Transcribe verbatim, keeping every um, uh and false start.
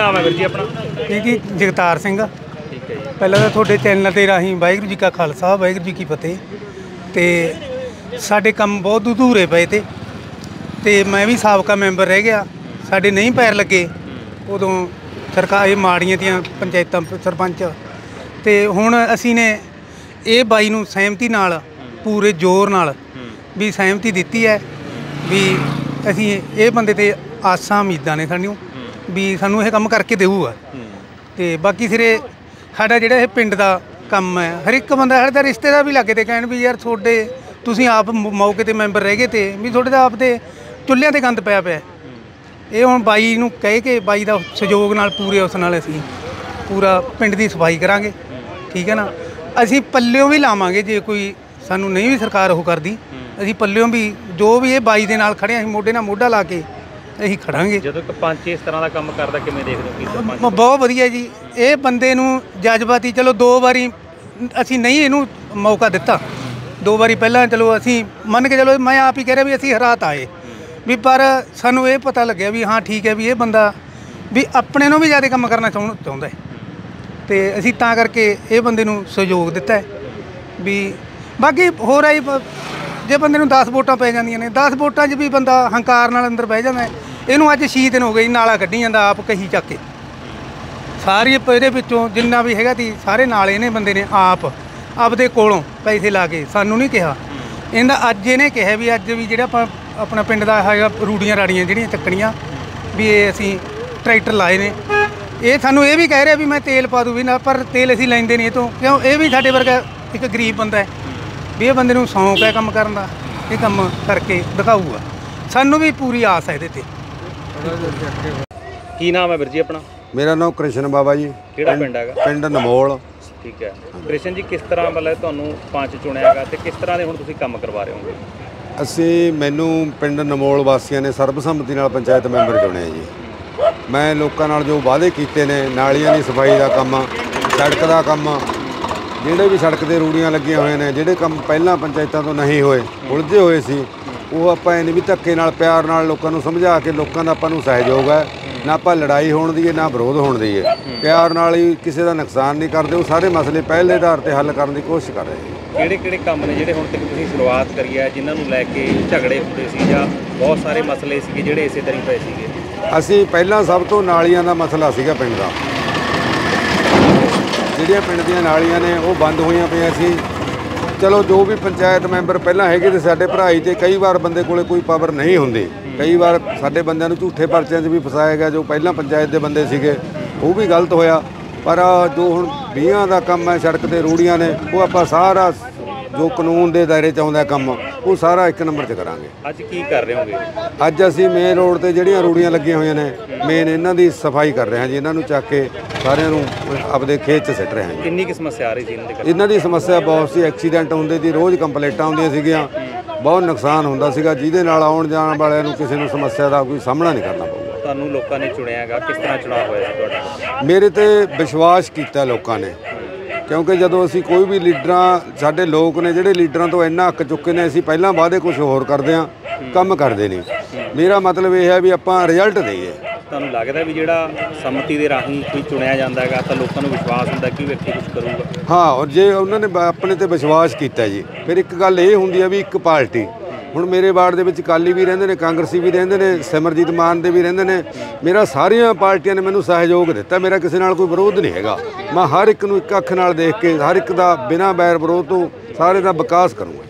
नाम है वीर जी अपना? जी जी जगतार सिंह। ठीक है जी। पहला तो थोड़े चैनल के राही वाहगुरू जी का खालसा वाहगुरू जी की फतेह। तो साढ़े काम बहुत अधूरे पे थे, तो मैं भी सबका मैंबर रह गया, साढ़े नहीं पैर लगे उदों सरकार ये माड़ियां थी पंचायतां सरपंच। तो हुण असी ने ये बाई नूं सहमति नाल पूरे जोर नाल भी सहमति दिती है भी असी ये बंदे ते आसां उम्मीदां ने सानूं भी सानूं ये काम करके देऊगा। तो बाकी सिरे साडा जिहड़ा ये पिंड दा काम है, हर एक बंदा साडा रिश्तेदार भी लागे ते कहण भी यार थोड़े तुसीं आप मौके ते मैंबर रह गए, तो भी थोड़े दा आप ते चुल्हिआं ते गंद पिया पिया। ये हम बाई नूं कह के बाई दा सहयोग नाल पूरे उस नाल असीं पूरा पिंड दी सफाई करांगे। ठीक है ना, असीं पल्लियों भी लावांगे जे कोई सानूं नहीं भी सरकार ओह करदी, असीं पल्लियों भी जो भी ये बाई दे नाल खड़े असीं मोढे नाल मोढा ला के असीं खड़ांगे। जदों पंच इस तरह दा कम करदा किवें देखदे हो? बहुत वधिया जी, ये बंदे नूं जज्बा ती। चलो दो वारी असीं नहीं इहनूं मौका दित्ता, दो वारी पहलां चलो असीं मंन के चलो मैं आप ही कह रहा भी असीं हरात आए भी, पर सानूं ये पता लग्या भी हाँ ठीक है भी ये बंदा भी अपने नूं भी ज़्यादा काम करना चाहूँ चाहता है। तो असीं तां करके ये बंदे नूं सहयोग दिता है भी। बाकी होर आई जे बंदे नूं दस वोटां पै जांदियां ने, दस वोटां 'च भी बंदा हंकार नाल अंदर बह जांदा। इहनूं अज्ज छे दिन हो गए नाला कड्ढी जांदा आप कही चक के, सारी इहदे पिछों जिन्ना भी हैगा ती सारे नाल इहने बंदे ने आप आपदे कोलों पैसे ला के, सानूं नहीं कहा इहदा। अज्ज इहने कहा भी अज्ज भी जिहड़ा आपां अपना पिंड का है रूढ़ियां राड़ियां जिहड़ियां चक्कणियां भी ये असीं ट्रैक्टर लाए ने। ये सानूं ये भी कह रहे भी मैं तेल पा दूँ भी ना, पर तेल असीं लैंदे नहीं इतों, क्यों ये भी साडे वर्गा एक गरीब बंदा है भी ये बंदे नूं शौंक है काम करन दा, ये काम करके दिखाऊगा, सानूं भी पूरी आस है इहदे ते। की नाम है वीर जी अपना? मेरा नाम कृष्ण बाबा जी। किहड़ा पिंड है? पिंड नमोल। ठीक है कृष्ण जी, किस तरह मतलब तुहानूं पंच चुणिया हैगा ते किस तरह दे हुण तुसीं काम करवा रहे हो? ਅਸੀਂ ਮੈਨੂੰ ਪਿੰਡ ਨਮੋਲ ਵਾਸੀਆਂ ਨੇ ਸਰਬਸੰਮਤੀ ਨਾਲ ਪੰਚਾਇਤ ਮੈਂਬਰ ਚੁਣਿਆ ਜੀ। ਮੈਂ ਲੋਕਾਂ ਨਾਲ ਜੋ ਵਾਅਦੇ ਕੀਤੇ ਨੇ, ਨਾਲੀਆਂ ਦੀ ਸਫਾਈ ਦਾ ਕੰਮ, ਸੜਕ ਦਾ ਕੰਮ, ਜਿਹੜੇ ਵੀ ਸੜਕ 'ਤੇ ਰੂੜੀਆਂ ਲੱਗੀਆਂ ਹੋਈਆਂ ਨੇ, ਜਿਹੜੇ ਕੰਮ ਪਹਿਲਾਂ ਪੰਚਾਇਤਾਂ ਤੋਂ ਨਹੀਂ ਹੋਏ ਉਲਝੇ ਹੋਏ ਸੀ, ਉਹ ਆਪਾਂ ਇਹਨੇ ਵੀ ਧੱਕੇ ਨਾਲ ਪਿਆਰ ਨਾਲ ਲੋਕਾਂ ਨੂੰ ਸਮਝਾ ਕੇ ਲੋਕਾਂ ਦਾ ਆਪਾਂ ਨੂੰ ਸਹਿਯੋਗ ਹੈ, ਨਾ ਆਪਾਂ ਲੜਾਈ ਹੋਣ ਦੀ ਹੈ ਨਾ ਵਿਰੋਧ ਹੋਣ ਦੀ ਹੈ, ਪਿਆਰ ਨਾਲ ਹੀ ਕਿਸੇ ਦਾ ਨੁਕਸਾਨ ਨਹੀਂ ਕਰਦੇ, ਉਹ ਸਾਰੇ ਮਸਲੇ ਪਹਿਲੇ ਆਧਾਰ 'ਤੇ ਹੱਲ ਕਰਨ ਦੀ ਕੋਸ਼ਿਸ਼ ਕਰ ਰਹੇ ਜੀ। ਕਿਹੜੇ ਕਿਹੜੇ ਕੰਮ ਨੇ ਜਿਹੜੇ ਹੁਣ ਤੱਕ ਤੁਸੀਂ ਸ਼ੁਰੂਆਤ ਕਰੀ ਹੈ ਜਿਨ੍ਹਾਂ ਨੂੰ ਲੈ ਕੇ ਝਗੜੇ ਹੁੰਦੇ ਸੀ ਜਾਂ ਬਹੁਤ ਸਾਰੇ ਮਸਲੇ ਸੀਗੇ ਜਿਹੜੇ ਇਸੇ ਤਰ੍ਹਾਂ ਪਏ ਸੀਗੇ? ਅਸੀਂ ਪਹਿਲਾਂ ਸਭ ਤੋਂ ਨਾਲੀਆਂ ਦਾ ਮਸਲਾ ਸੀਗਾ ਪਿੰਡ ਦਾ, ਜਿਹੜੀਆਂ ਪਿੰਡ ਦੀਆਂ ਨਾਲੀਆਂ ਨੇ ਉਹ ਬੰਦ ਹੋਈਆਂ ਪਈਆਂ ਸੀ। ਚਲੋ ਜੋ ਵੀ ਪੰਚਾਇਤ ਮੈਂਬਰ ਪਹਿਲਾਂ ਹੈਗੇ ਤੇ ਸਾਡੇ ਭਰਾਈ ਤੇ ਕਈ ਵਾਰ ਬੰਦੇ ਕੋਲੇ ਕੋਈ ਪਾਵਰ ਨਹੀਂ ਹੁੰਦੀ, ਕਈ ਵਾਰ ਸਾਡੇ ਬੰਦਿਆਂ ਨੂੰ ਝੂਠੇ ਪਰਚਿਆਂ 'ਚ ਵੀ ਫਸਾਇਆ ਗਿਆ, ਜੋ ਪਹਿਲਾਂ ਪੰਚਾਇਤ ਦੇ ਬੰਦੇ ਸੀਗੇ ਉਹ ਵੀ ਗਲਤ ਹੋਇਆ। ਪਰ ਜੋ ਹੁਣ ਵੀਹਾਂ ਦਾ ਕੰਮ ਹੈ ਸੜਕ 'ਤੇ ਰੂੜੀਆਂ ਨੇ, ਉਹ ਆਪਾਂ ਸਾਰਾ ਜੋ ਕਾਨੂੰਨ ਦੇ ਦਾਇਰੇ 'ਚ ਆਉਂਦਾ ਕੰਮ ਉਹ ਸਾਰਾ ਇੱਕ ਨੰਬਰ 'ਚ ਕਰਾਂਗੇ। ਅੱਜ ਕੀ ਕਰ ਰਹੇ ਹੋਗੇ? ਅੱਜ ਅਸੀਂ ਮੇਨ ਰੋਡ 'ਤੇ ਜਿਹੜੀਆਂ ਰੂੜੀਆਂ ਲੱਗੀਆਂ ਹੋਈਆਂ ਨੇ ਮੇਨ ਇਹਨਾਂ ਦੀ ਸਫਾਈ ਕਰ ਰਹੇ ਹਾਂ ਜੀ। ਇਹਨਾਂ ਨੂੰ ਚੱਕ ਕੇ ਸਾਰਿਆਂ ਨੂੰ ਆਪਦੇ ਖੇਤ 'ਚ ਸਿੱਟ ਰਹੇ ਹਾਂ। ਕਿੰਨੀ ਕੁ ਸਮੱਸਿਆ ਆ ਰਹੀ ਸੀ ਇਹਨਾਂ ਦੇ ਘਰ? ਇਹਨਾਂ ਦੀ ਸਮੱਸਿਆ ਬਹੁਤ ਸੀ, ਐਕਸੀਡੈਂਟ ਹੁੰਦੇ ਸੀ, ਰੋਜ਼ ਕੰਪਲੇਂਟਾਂ ਆਉਂਦੀਆਂ ਸੀਗੀਆਂ, ਬਹੁਤ ਨੁਕਸਾਨ ਹੁੰਦਾ ਸੀਗਾ, ਜਿਹਦੇ ਨਾਲ ਆਉਣ ਜਾਣ ਵਾਲਿਆਂ ਨੂੰ ਕਿਸੇ ਨੂੰ ਸਮੱਸਿਆ ਦਾ ਕੋਈ ਸਾਹਮਣਾ ਨਹੀਂ ਕਰਨਾ ਪਊਗਾ। ਤੁਹਾਨੂੰ ਲੋਕਾਂ ਨੇ ਚੁਣਿਆ ਹੈਗਾ, ਕਿਸ ਤਰ੍ਹਾਂ ਚੁਣਾਅ ਹੋਇਆ ਤੁਹਾਡਾ? ਮੇਰੇ 'ਤੇ ਵਿਸ਼ਵਾਸ ਕੀਤਾ ਲੋਕਾਂ ਨੇ, ਕਿਉਂਕਿ ਜਦੋਂ ਅਸੀਂ ਕੋਈ ਵੀ ਲੀਡਰਾਂ ਸਾਡੇ ਲੋਕ ਨੇ ਜਿਹੜੇ ਲੀਡਰਾਂ ਤੋਂ ਇੰਨਾ ਅੱਕ ਚੁੱਕੇ ਨੇ, ਅਸੀਂ ਪਹਿਲਾਂ ਵਾਅਦੇ ਕੁਝ ਹੋਰ ਕਰਦੇ ਹਾਂ ਕੰਮ ਕਰਦੇ ਨਹੀਂ। ਮੇਰਾ ਮਤਲਬ ਇਹ ਹੈ ਵੀ ਆਪਾਂ ਰਿਜ਼ਲਟ ਦੇਈਏ। ਤੁਹਾਨੂੰ ਲੱਗਦਾ ਵੀ ਜਿਹੜਾ ਸੰਮਤੀ ਦੇ ਰਾਹੀਂ ਕੋਈ ਚੁਣਿਆ ਜਾਂਦਾ ਹੈਗਾ ਤਾਂ ਲੋਕਾਂ ਨੂੰ ਵਿਸ਼ਵਾਸ ਹੁੰਦਾ ਕਿ ਵਿਅਕਤੀ ਕੁਝ ਕਰੂਗਾ? ਹਾਂ, ਔਰ ਜੇ ਉਹਨਾਂ ਨੇ ਆਪਣੇ 'ਤੇ ਵਿਸ਼ਵਾਸ ਕੀਤਾ ਜੀ, ਫਿਰ ਇੱਕ ਗੱਲ ਇਹ ਹੁੰਦੀ ਹੈ ਵੀ ਇੱਕ ਪਾਰਟੀ, ਹੁਣ ਮੇਰੇ ਵਾਰਡ ਦੇ ਵਿੱਚ ਅਕਾਲੀ ਵੀ ਰਹਿੰਦੇ ਨੇ, ਕਾਂਗਰਸੀ ਵੀ ਰਹਿੰਦੇ ਨੇ, ਸਿਮਰਜੀਤ ਮਾਨ ਦੇ ਵੀ ਰਹਿੰਦੇ ਨੇ, ਮੇਰਾ ਸਾਰੀਆਂ ਪਾਰਟੀਆਂ ਨੇ ਮੈਨੂੰ ਸਹਿਯੋਗ ਦਿੱਤਾ, ਮੇਰਾ ਕਿਸੇ ਨਾਲ ਕੋਈ ਵਿਰੋਧ ਨਹੀਂ ਹੈਗਾ। ਮੈਂ ਹਰ ਇੱਕ ਨੂੰ ਇੱਕ ਅੱਖ ਨਾਲ ਦੇਖ ਕੇ ਹਰ ਇੱਕ ਦਾ ਬਿਨਾਂ ਬੈਰ ਵਿਰੋਧ ਤੋਂ ਸਾਰੇ ਦਾ ਵਿਕਾਸ ਕਰੂੰਗਾ।